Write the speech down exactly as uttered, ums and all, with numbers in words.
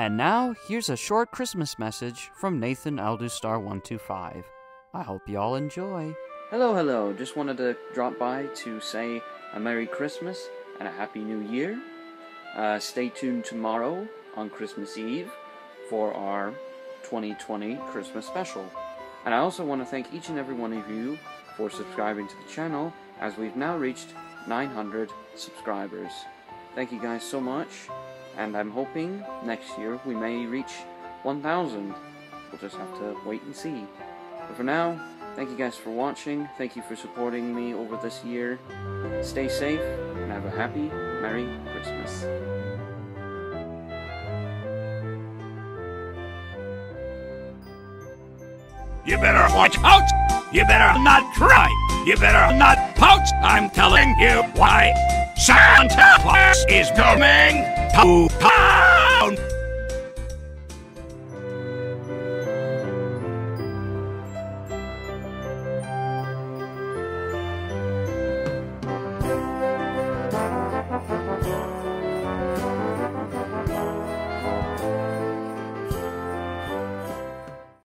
And now, here's a short Christmas message from Nathan Aldustar one two five. I hope y'all enjoy. Hello, hello. Just wanted to drop by to say a Merry Christmas and a Happy New Year. Uh, stay tuned tomorrow on Christmas Eve for our twenty twenty Christmas special. And I also want to thank each and every one of you for subscribing to the channel, as we've now reached nine hundred subscribers. Thank you guys so much. And I'm hoping next year we may reach one thousand. We'll just have to wait and see. But for now, thank you guys for watching. Thank you for supporting me over this year. Stay safe and have a happy, Merry Christmas. You better watch out! You better not cry! You better not pout! I'm telling you why! Santa Claus is coming to town!